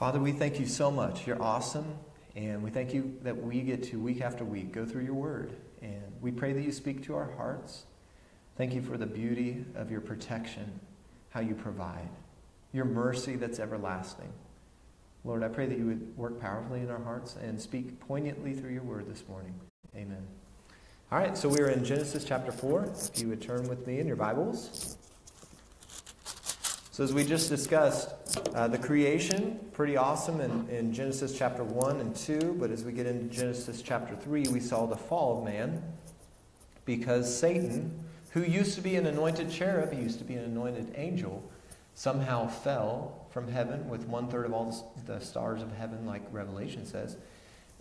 Father, we thank you so much. You're awesome, and we thank you that we get to week after week go through your word, and we pray that you speak to our hearts. Thank you for the beauty of your protection, how you provide, your mercy that's everlasting. Lord, I pray that you would work powerfully in our hearts and speak poignantly through your word this morning. Amen. All right, so we are in Genesis chapter 4. If you would turn with me in your Bibles. So as we just discussed, the creation, pretty awesome in Genesis chapter 1 and 2. But as we get into Genesis chapter 3, we saw the fall of man because Satan, who used to be an anointed cherub, he used to be an anointed angel, somehow fell from heaven with 1/3 of all the stars of heaven, like Revelation says.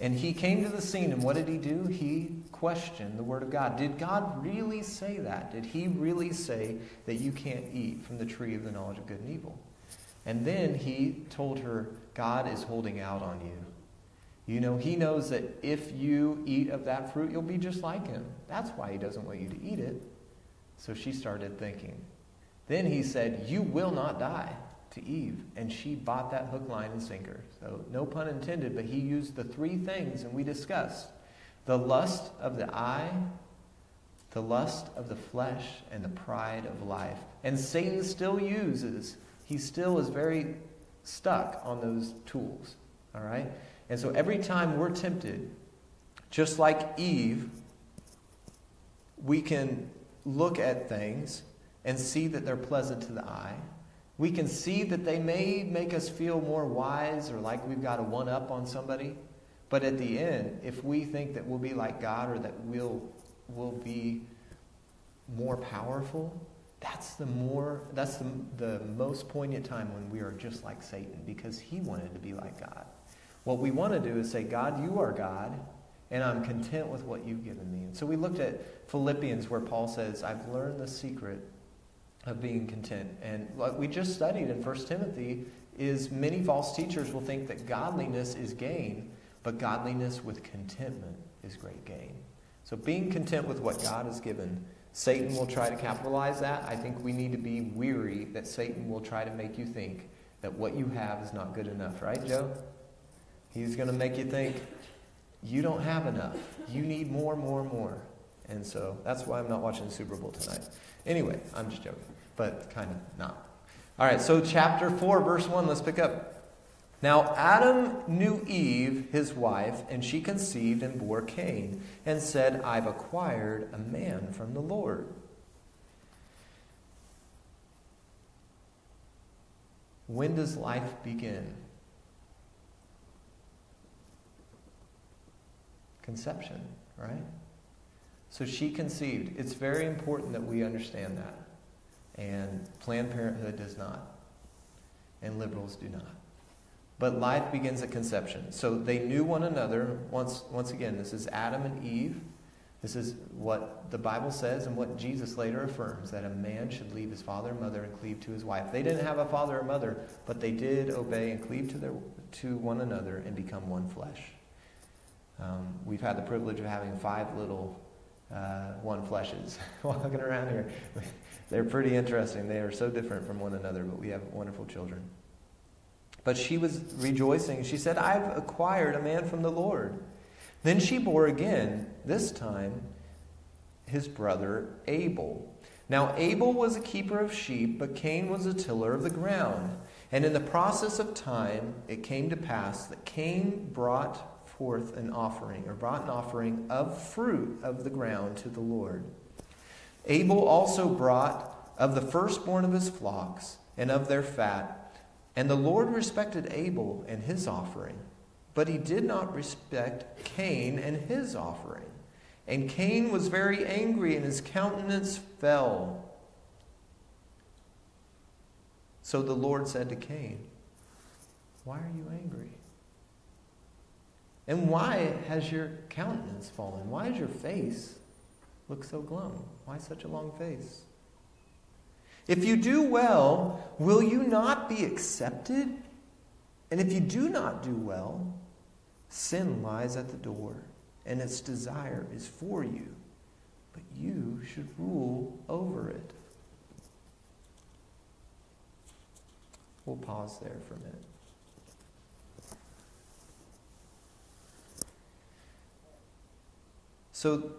And he came to the scene, and what did he do? He questioned the word of God. Did God really say that? Did he really say that you can't eat from the tree of the knowledge of good and evil? And then he told her, God is holding out on you. You know, he knows that if you eat of that fruit, you'll be just like him. That's why he doesn't want you to eat it. So she started thinking. Then he said, you will not die, to Eve. And she bought that hook, line, and sinker. So no pun intended, but he used the three things, and we discussed the lust of the eye, the lust of the flesh, and the pride of life. And Satan still uses, he still is very stuck on those tools. All right? And so every time we're tempted, just like Eve, we can look at things and see that they're pleasant to the eye. We can see that they may make us feel more wise or like we've got a one-up on somebody. But at the end, if we think that we'll be like God or that we'll be more powerful, that's the most poignant time when we are just like Satan, because he wanted to be like God. What we want to do is say, God, you are God, and I'm content with what you've given me. And so we looked at Philippians where Paul says, I've learned the secret of being content. And like we just studied in 1 Timothy, is many false teachers will think that godliness is gain, but godliness with contentment is great gain. So being content with what God has given, Satan will try to capitalize that. I think we need to be weary that Satan will try to make you think that what you have is not good enough. Right, Joe? He's going to make you think you don't have enough. You need more, more, more. And so that's why I'm not watching the Super Bowl tonight. Anyway, I'm just joking, but kind of not. All right, so chapter 4, verse 1, let's pick up. Now Adam knew Eve, his wife, and she conceived and bore Cain, and said, I've acquired a man from the Lord. When does life begin? Conception, right? So she conceived. It's very important that we understand that. And Planned Parenthood does not. And liberals do not. But life begins at conception. So they knew one another. Once again, this is Adam and Eve. This is what the Bible says and what Jesus later affirms, that a man should leave his father and mother and cleave to his wife. They didn't have a father or mother, but they did obey and cleave to one another and become one flesh. We've had the privilege of having 5 little one fleshes walking around here. They're pretty interesting. They are so different from one another, but we have wonderful children. But she was rejoicing. She said, I've acquired a man from the Lord. Then she bore again, this time, his brother Abel. Now Abel was a keeper of sheep, but Cain was a tiller of the ground. And in the process of time, it came to pass that Cain brought forth an offering, or brought an offering of fruit of the ground to the Lord. Abel also brought of the firstborn of his flocks and of their fat, and the Lord respected Abel and his offering, but he did not respect Cain and his offering. And Cain was very angry, and his countenance fell. So the Lord said to Cain, why are you angry? And why has your countenance fallen? Why does your face look so glum? Why such a long face? If you do well, will you not be accepted? And if you do not do well, sin lies at the door, and its desire is for you, but you should rule over it. We'll pause there for a minute. So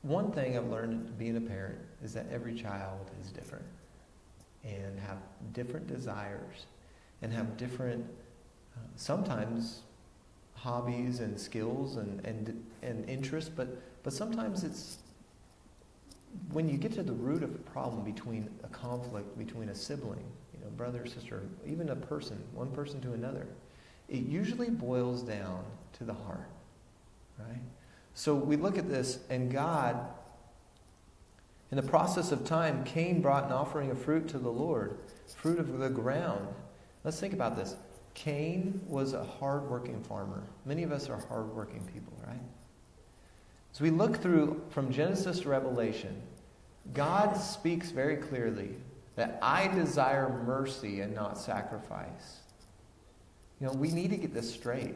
one thing I've learned being a parent is that every child is different and have different desires and have different, sometimes hobbies and skills and interests, but sometimes it's, when you get to the root of the problem between a conflict, between a sibling, you know, brother, sister, even a person, one person to another, it usually boils down to the heart, right? So we look at this, and God, in the process of time, Cain brought an offering of fruit to the Lord, fruit of the ground. Let's think about this. Cain was a hardworking farmer. Many of us are hardworking people, right? So we look through from Genesis to Revelation. God speaks very clearly that I desire mercy and not sacrifice. You know, we need to get this straight.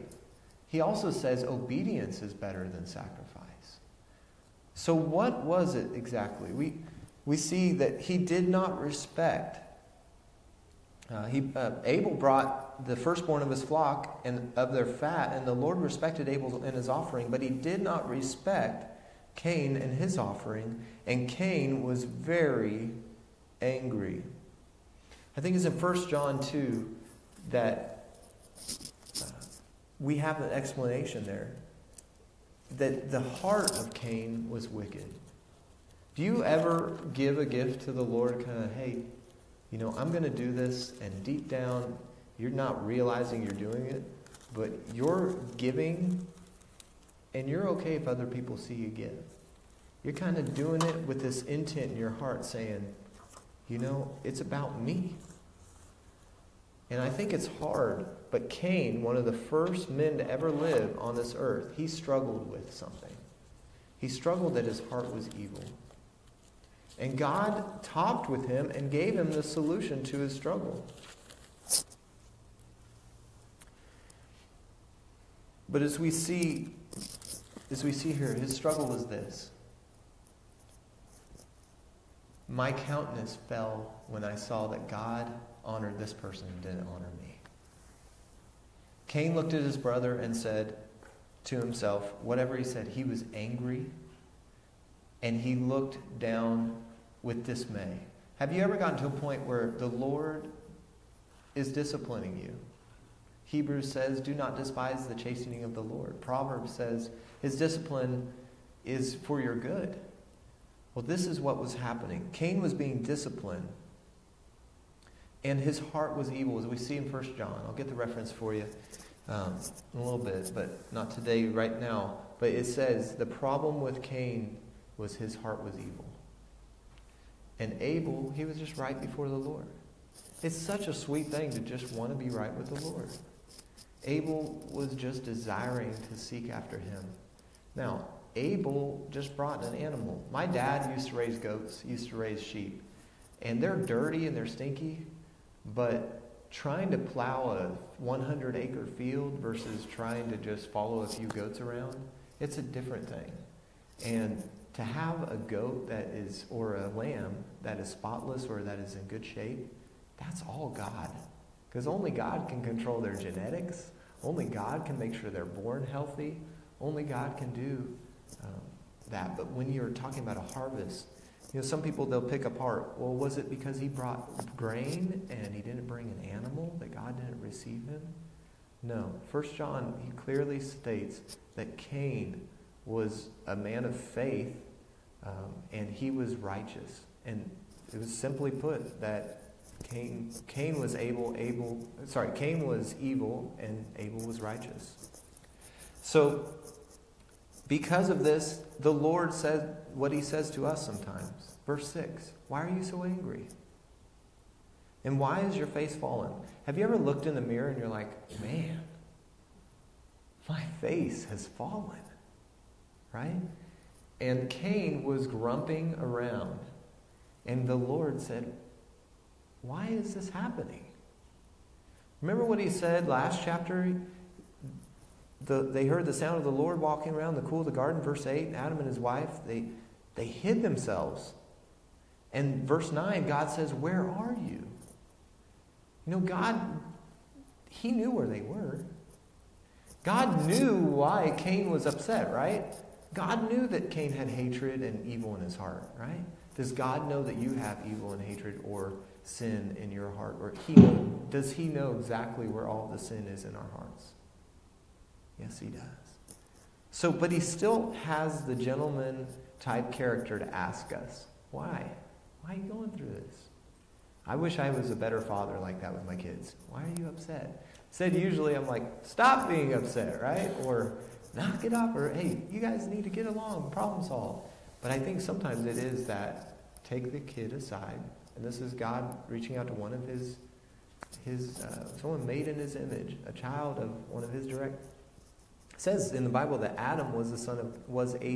He also says obedience is better than sacrifice. So what was it exactly? We see that he did not respect. Abel brought the firstborn of his flock and of their fat, and the Lord respected Abel and his offering, but he did not respect Cain and his offering, and Cain was very angry. I think it's in 1 John 2 that we have an explanation there, that the heart of Cain was wicked. Do you ever give a gift to the Lord, kind of, hey, you know, I'm going to do this, and deep down, you're not realizing you're doing it, but you're giving, and you're okay if other people see you give. You're kind of doing it with this intent in your heart saying, you know, it's about me. And I think it's hard, but Cain, one of the first men to ever live on this earth, he struggled with something. He struggled that his heart was evil. And God talked with him and gave him the solution to his struggle. But as we see here, his struggle was this. My countenance fell when I saw that God honored this person and didn't honor me. Cain looked at his brother and said to himself, whatever he said, he was angry. And he looked down with dismay. Have you ever gotten to a point where the Lord is disciplining you? Hebrews says, do not despise the chastening of the Lord. Proverbs says, his discipline is for your good. Well, this is what was happening. Cain was being disciplined, and his heart was evil, as we see in 1 John. I'll get the reference for you in a little bit, but not today, right now. But it says, the problem with Cain was his heart was evil. And Abel, he was just right before the Lord. It's such a sweet thing to just want to be right with the Lord. Abel was just desiring to seek after him. Now, Abel just brought an animal. My dad used to raise goats, used to raise sheep. And they're dirty and they're stinky, but trying to plow a 100-acre field versus trying to just follow a few goats around, it's a different thing. And to have a goat that is, or a lamb that is spotless or that is in good shape, that's all God. Because only God can control their genetics. Only God can make sure they're born healthy. Only God can do that. But when you're talking about a harvest, you know, some people, they'll pick apart, well, was it because he brought grain and he didn't bring an animal that God didn't receive him? No. 1 John, he clearly states that Cain was a man of faith, and he was righteous. And it was simply put that Cain was evil, and Abel was righteous. So, because of this, the Lord said what he says to us sometimes. Verse 6, why are you so angry? And why is your face fallen? Have you ever looked in the mirror and you're like, man, my face has fallen? Right? And Cain was grumping around. And the Lord said, why is this happening? Remember what he said last chapter? They heard the sound of the Lord walking around the cool of the garden, verse 8. Adam and his wife, they hid themselves. And verse 9, God says, where are you? You know, God, he knew where they were. God knew why Cain was upset, right? God knew that Cain had hatred and evil in his heart, right? Does God know that you have evil and hatred or sin in your heart? Or does he know exactly where all the sin is in our hearts? Yes, he does. So, but he still has the gentleman type character to ask us, why? Why are you going through this? I wish I was a better father like that with my kids. Why are you upset? Said usually I'm like, stop being upset, right? Or knock it up, or hey, you guys need to get along, problem solve. But I think sometimes it is that take the kid aside, and this is God reaching out to one of his someone made in his image, a child of one of his direct. It says in the Bible that Adam was a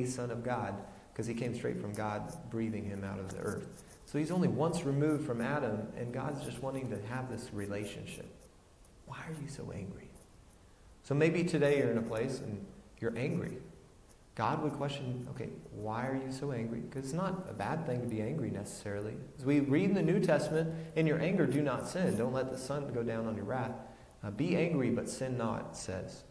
son of God because he came straight from God, breathing him out of the earth. So he's only once removed from Adam, and God's just wanting to have this relationship. Why are you so angry? So maybe today you're in a place and you're angry. God would question, okay, why are you so angry? Because it's not a bad thing to be angry necessarily. As we read in the New Testament, in your anger do not sin. Don't let the sun go down on your wrath. Be angry, but sin not, it says.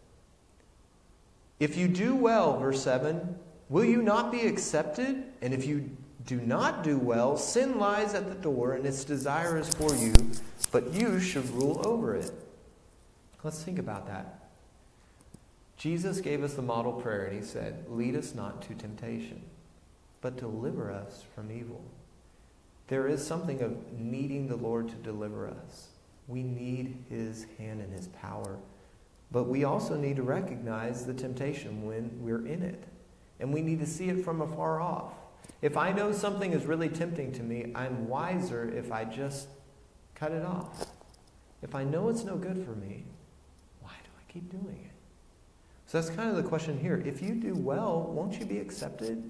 If you do well, verse 7, will you not be accepted? And if you do not do well, sin lies at the door and its desire is for you, but you should rule over it. Let's think about that. Jesus gave us the model prayer, and he said, lead us not to temptation, but deliver us from evil. There is something of needing the Lord to deliver us. We need his hand and his power. But we also need to recognize the temptation when we're in it. And we need to see it from afar off. If I know something is really tempting to me, I'm wiser if I just cut it off. If I know it's no good for me, why do I keep doing it? So that's kind of the question here. If you do well, won't you be accepted?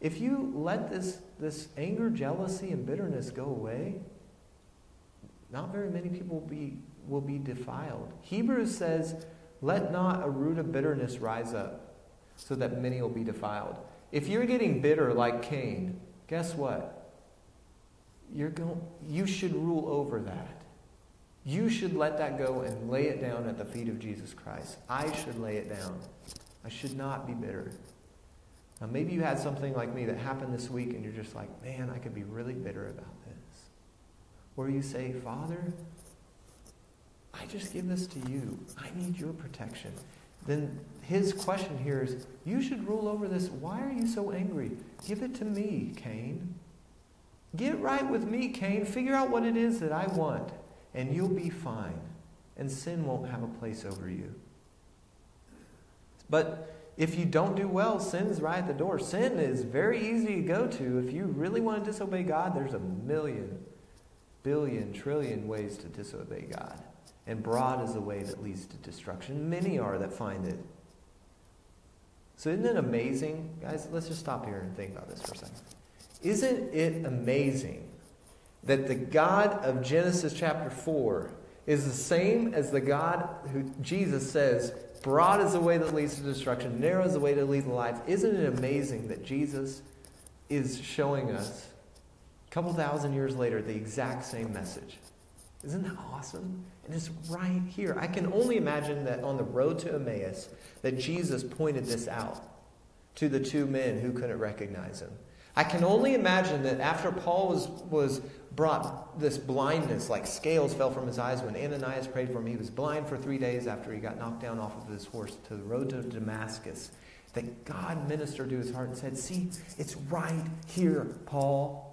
If you let this anger, jealousy, and bitterness go away, not very many people will be defiled. Hebrews says, let not a root of bitterness rise up so that many will be defiled. If you're getting bitter like Cain, guess what? You should rule over that. You should let that go and lay it down at the feet of Jesus Christ. I should lay it down. I should not be bitter. Now, maybe you had something like me that happened this week and you're just like, man, I could be really bitter about this. Or you say, Father, I just give this to you. I need your protection. Then his question here is, you should rule over this. Why are you so angry? Give it to me, Cain. Get right with me, Cain. Figure out what it is that I want. And you'll be fine. And sin won't have a place over you. But if you don't do well, sin's right at the door. Sin is very easy to go to. If you really want to disobey God, there's a million, billion, trillion ways to disobey God. And broad is the way that leads to destruction. Many are that find it. So isn't it amazing? Guys, let's just stop here and think about this for a second. Isn't it amazing that the God of Genesis chapter 4 is the same as the God who Jesus says, broad is the way that leads to destruction, narrow is the way that leads to life. Isn't it amazing that Jesus is showing us, a couple thousand years later, the exact same message? Isn't that awesome? And it's right here. I can only imagine that on the road to Emmaus, that Jesus pointed this out to the two men who couldn't recognize him. I can only imagine that after Paul was brought this blindness, like scales fell from his eyes when Ananias prayed for him, he was blind for 3 days after he got knocked down off of his horse to the road to Damascus, that God ministered to his heart and said, see, it's right here, Paul.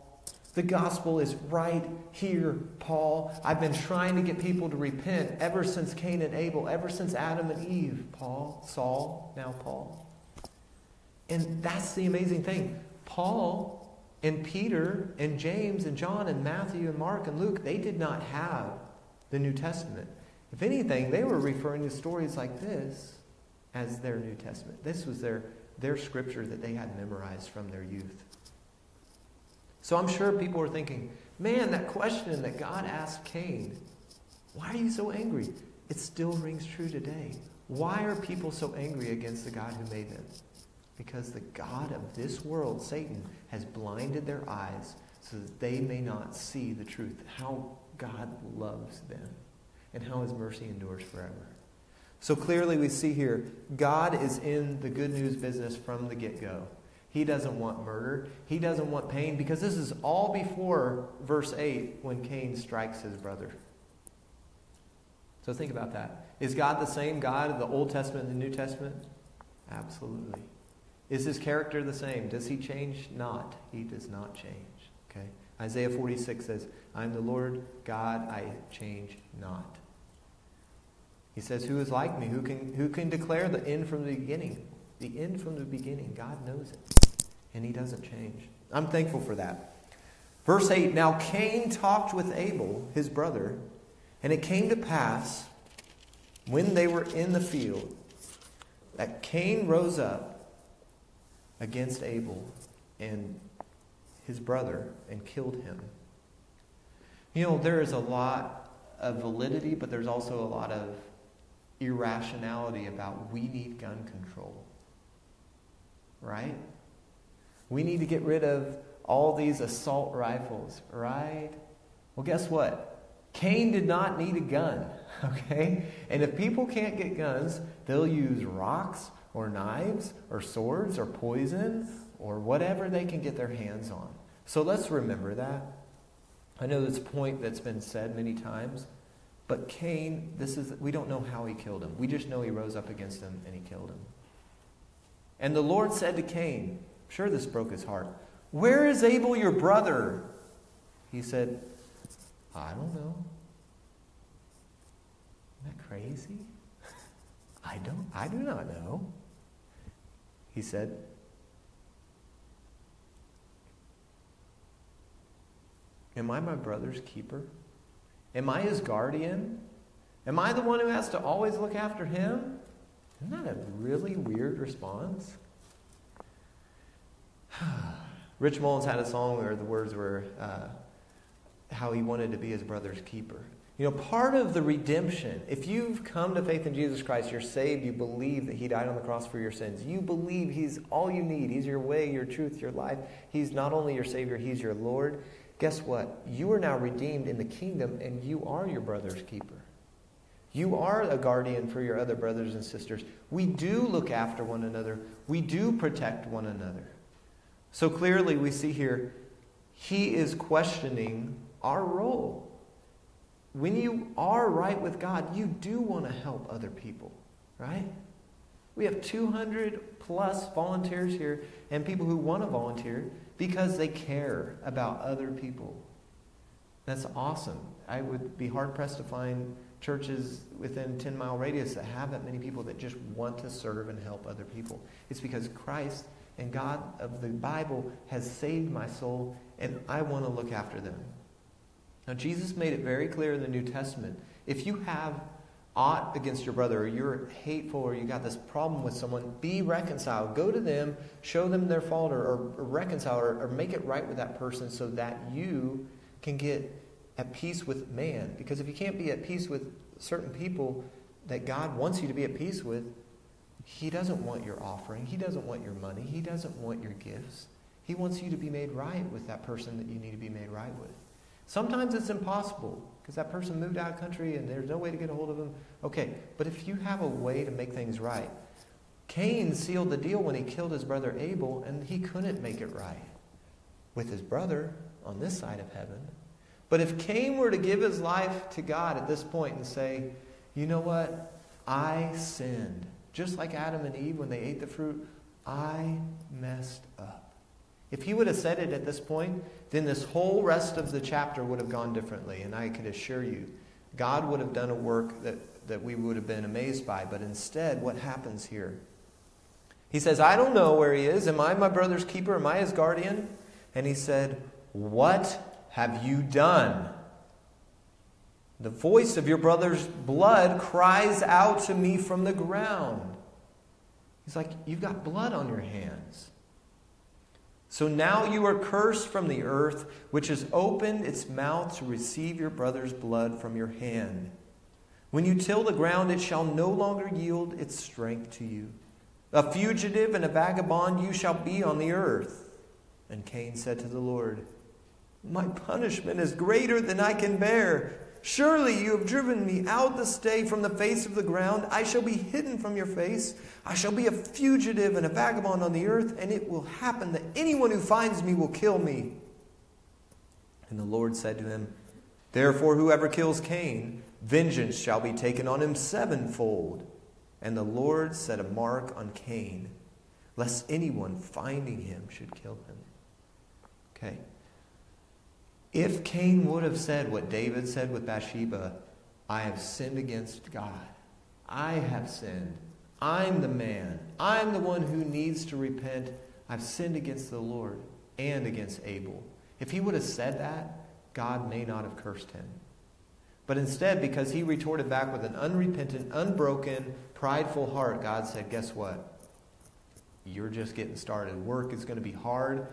The gospel is right here, Paul. I've been trying to get people to repent ever since Cain and Abel, ever since Adam and Eve, Paul, Saul, now Paul. And that's the amazing thing. Paul and Peter and James and John and Matthew and Mark and Luke, they did not have the New Testament. If anything, they were referring to stories like this as their New Testament. This was their scripture that they had memorized from their youth. So I'm sure people were thinking, man, that question that God asked Cain, why are you so angry? It still rings true today. Why are people so angry against the God who made them? Because the God of this world, Satan, has blinded their eyes so that they may not see the truth, how God loves them and how his mercy endures forever. So clearly we see here, God is in the good news business from the get-go. He doesn't want murder. He doesn't want pain, because this is all before verse 8 when Cain strikes his brother. So think about that. Is God the same God of the Old Testament and the New Testament? Absolutely. Is his character the same? Does he change? Not. He does not change. Okay. Isaiah 46 says, I am the Lord God, I change not. He says, who is like me? Who can declare the end from the beginning? The end from the beginning. God knows it. And he doesn't change. I'm thankful for that. Verse 8, now Cain talked with Abel, his brother, and it came to pass, when they were in the field, that Cain rose up against Abel and his brother and killed him. You know, there is a lot of validity, but there's also a lot of irrationality about we need gun control, right? We need to get rid of all these assault rifles, right? Well, guess what? Cain did not need a gun, okay? And if people can't get guns, they'll use rocks or knives or swords or poison or whatever they can get their hands on. So let's remember that. I know this point that's been said many times, but Cain, we don't know how he killed him. We just know he rose up against him and he killed him. And the Lord said to Cain, I'm sure this broke his heart, where is Abel your brother? He said, I don't know. Isn't that crazy? I do not know. He said, am I my brother's keeper? Am I his guardian? Am I the one who has to always look after him? Isn't that a really weird response? Rich Mullins had a song where the words were how he wanted to be his brother's keeper. You know, part of the redemption, if you've come to faith in Jesus Christ, you're saved, you believe that he died on the cross for your sins. You believe he's all you need. He's your way, your truth, your life. He's not only your Savior, he's your Lord. Guess what? You are now redeemed in the kingdom, and you are your brother's keeper. You are a guardian for your other brothers and sisters. We do look after one another. We do protect one another. So clearly we see here, he is questioning our role. When you are right with God, you do want to help other people, right? We have 200 plus volunteers here and people who want to volunteer because they care about other people. That's awesome. I would be hard-pressed to find churches within 10-mile radius that have that many people that just want to serve and help other people. It's because Christ and God of the Bible has saved my soul, and I want to look after them. Now, Jesus made it very clear in the New Testament, if you have aught against your brother, or you're hateful, or you got this problem with someone, be reconciled. Go to them, show them their fault, or reconcile, or make it right with that person so that you can get at peace with man. Because if you can't be at peace with certain people that God wants you to be at peace with, he doesn't want your offering. He doesn't want your money. He doesn't want your gifts. He wants you to be made right with that person that you need to be made right with. Sometimes it's impossible, because that person moved out of country and there's no way to get a hold of them. Okay, but if you have a way to make things right. Cain sealed the deal when he killed his brother Abel, and he couldn't make it right with his brother on this side of heaven. But if Cain were to give his life to God at this point and say, you know what, I sinned. Just like Adam and Eve when they ate the fruit, I messed up. If he would have said it at this point, then this whole rest of the chapter would have gone differently. And I could assure you, God would have done a work that we would have been amazed by. But instead, what happens here? He says, I don't know where he is. Am I my brother's keeper? Am I his guardian? And he said, what have you done? The voice of your brother's blood cries out to me from the ground. He's like, you've got blood on your hands. So now you are cursed from the earth, which has opened its mouth to receive your brother's blood from your hand. When you till the ground, it shall no longer yield its strength to you. A fugitive and a vagabond you shall be on the earth. And Cain said to the Lord, my punishment is greater than I can bear. Surely you have driven me out this day from the face of the ground. I shall be hidden from your face. I shall be a fugitive and a vagabond on the earth, and it will happen that anyone who finds me will kill me. And the Lord said to him, Therefore whoever kills Cain, vengeance shall be taken on him sevenfold. And the Lord set a mark on Cain, lest anyone finding him should kill him. Okay. If Cain would have said what David said with Bathsheba, I have sinned against God. I have sinned. I'm the man. I'm the one who needs to repent. I've sinned against the Lord and against Abel. If he would have said that, God may not have cursed him. But instead, because he retorted back with an unrepentant, unbroken, prideful heart, God said, guess what? You're just getting started. Work is going to be hard,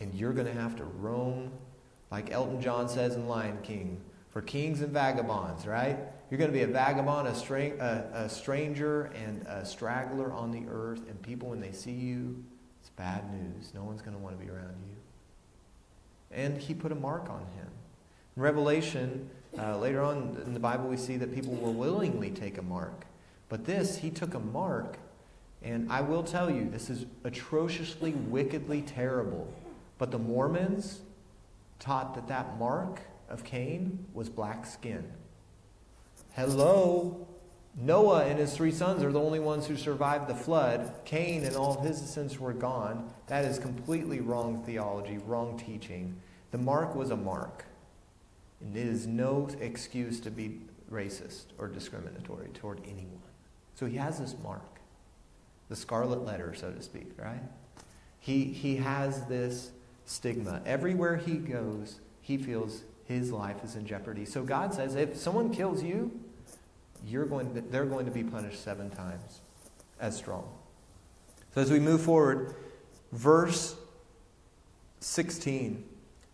and you're going to have to roam. Like Elton John says in Lion King, for kings and vagabonds, right? You're going to be a vagabond, a stranger, and a straggler on the earth. And people, when they see you, it's bad news. No one's going to want to be around you. And he put a mark on him. In Revelation, later on in the Bible, we see that people will willingly take a mark. But this, he took a mark. And I will tell you, this is atrociously, wickedly terrible. But the Mormons taught that that mark of Cain was black skin. Hello? Noah and his three sons are the only ones who survived the flood. Cain and all his descendants were gone. That is completely wrong theology, wrong teaching. The mark was a mark. And it is no excuse to be racist or discriminatory toward anyone. So he has this mark. The scarlet letter, so to speak, right? He has this stigma. Everywhere he goes, he feels his life is in jeopardy. So God says, if someone kills you, they're going to be punished 7 times as strong. So as we move forward, verse 16.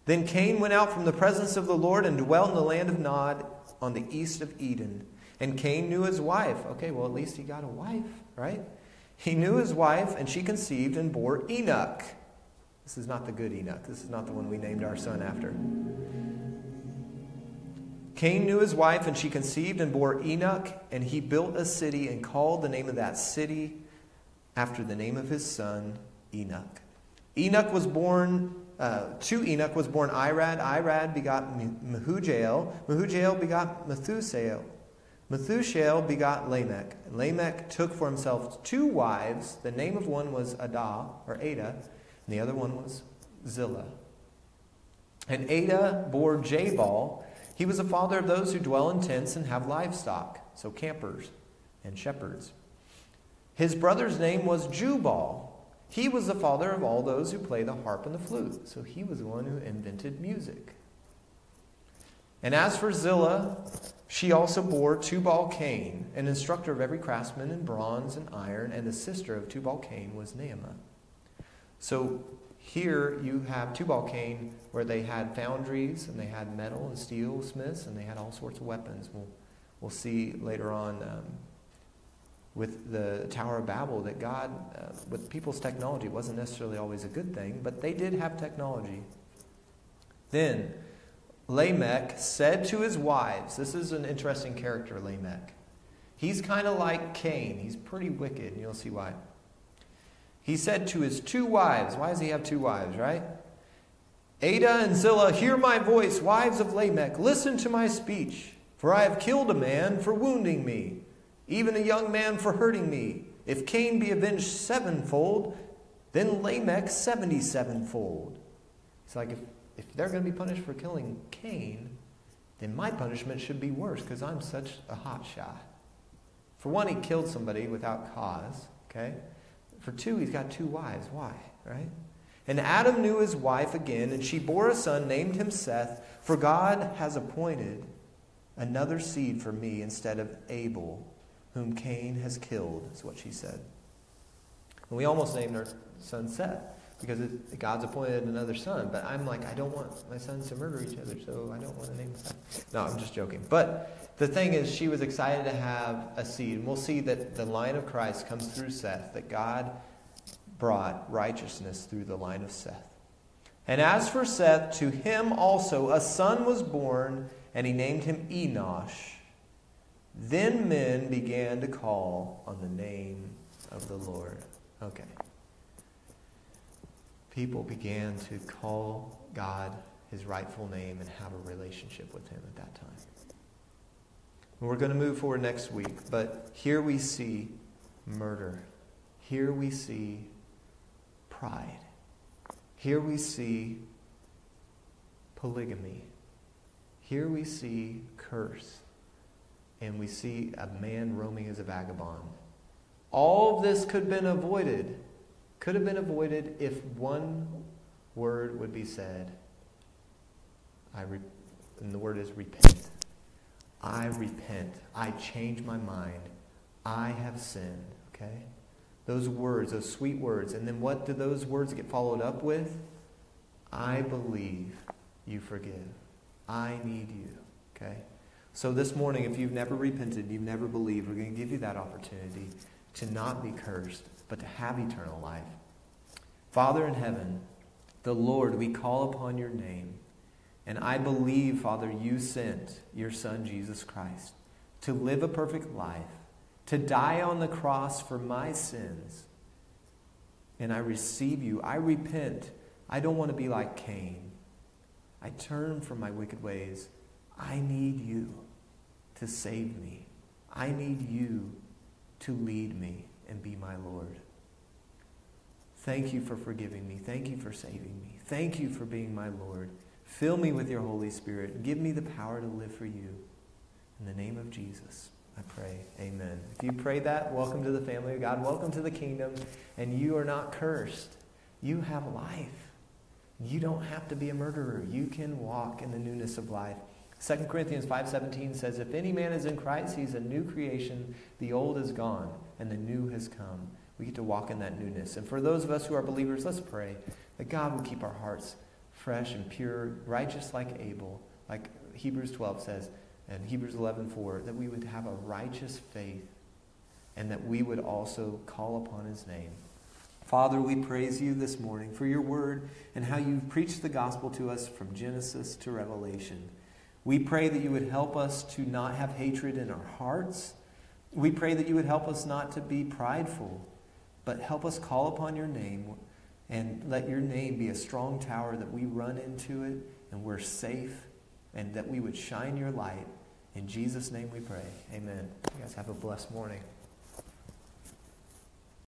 Then Cain went out from the presence of the Lord and dwelt in the land of Nod on the east of Eden. And Cain knew his wife. Okay, well, at least he got a wife, right? He knew his wife, and she conceived and bore Enoch. This is not the good Enoch. This is not the one we named our son after. Cain knew his wife, and she conceived and bore Enoch, and he built a city and called the name of that city after the name of his son, Enoch. To Enoch was born Irad. Irad begot Mahujael. Mahujael begot Methushael. Methushael begot Lamech. Lamech took for himself 2 wives. The name of one was Ada. And the other one was Zillah. And Ada bore Jabal. He was the father of those who dwell in tents and have livestock, so campers and shepherds. His brother's name was Jubal. He was the father of all those who play the harp and the flute. So he was the one who invented music. And as for Zillah, she also bore Tubal-Cain, an instructor of every craftsman in bronze and iron, and the sister of Tubal-Cain was Naamah. So here you have Tubal-Cain, where they had foundries, and they had metal and steel smiths, and they had all sorts of weapons. We'll see later on with the Tower of Babel that God, with people's technology, wasn't necessarily always a good thing, but they did have technology. Then Lamech said to his wives, this is an interesting character, Lamech. He's kind of like Cain. He's pretty wicked, and you'll see why. He said to his 2 wives, why does he have 2 wives, right? Ada and Zillah, hear my voice, wives of Lamech, listen to my speech. For I have killed a man for wounding me, even a young man for hurting me. If Cain be avenged 7-fold, then Lamech 77-fold. It's like if they're going to be punished for killing Cain, then my punishment should be worse because I'm such a hotshot. For one, he killed somebody without cause, okay? For 2, he's got 2 wives. Why? Right? And Adam knew his wife again, and she bore a son, named him Seth. For God has appointed another seed for me instead of Abel, whom Cain has killed, is what she said. And we almost named our son Seth, because God's appointed another son. But I'm like, I don't want my sons to murder each other, so I don't want to name him Seth. No, I'm just joking. But the thing is, she was excited to have a seed. And we'll see that the line of Christ comes through Seth, that God brought righteousness through the line of Seth. And as for Seth, to him also a son was born, and he named him Enosh. Then men began to call on the name of the Lord. Okay. People began to call God his rightful name and have a relationship with him at that time. We're going to move forward next week, but here we see murder. Here we see pride. Here we see polygamy. Here we see curse. And we see a man roaming as a vagabond. All of this could have been avoided if one word would be said. And the word is repent. I repent. I change my mind. I have sinned. Okay? Those words, those sweet words. And then what do those words get followed up with? I believe you forgive. I need you. Okay? So this morning, if you've never repented, you've never believed, we're going to give you that opportunity to not be cursed, but to have eternal life. Father in heaven, the Lord, we call upon your name. And I believe, Father, you sent your Son, Jesus Christ, to live a perfect life, to die on the cross for my sins. And I receive you. I repent. I don't want to be like Cain. I turn from my wicked ways. I need you to save me. I need you to lead me and be my Lord. Thank you for forgiving me. Thank you for saving me. Thank you for being my Lord. Fill me with your Holy Spirit. Give me the power to live for you. In the name of Jesus, I pray. Amen. If you pray that, welcome to the family of God. Welcome to the kingdom. And you are not cursed. You have life. You don't have to be a murderer. You can walk in the newness of life. 2 Corinthians 5:17 says, if any man is in Christ, he's a new creation. The old is gone, and the new has come. We get to walk in that newness. And for those of us who are believers, let's pray that God will keep our hearts fresh and pure, righteous like Abel, like Hebrews 12 says, and Hebrews 11:4, that we would have a righteous faith and that we would also call upon his name. Father, we praise you this morning for your word and how you've preached the gospel to us from Genesis to Revelation. We pray that you would help us to not have hatred in our hearts. We pray that you would help us not to be prideful, but help us call upon your name. And let your name be a strong tower that we run into it and we're safe, and that we would shine your light. In Jesus' name we pray. Amen. You guys have a blessed morning.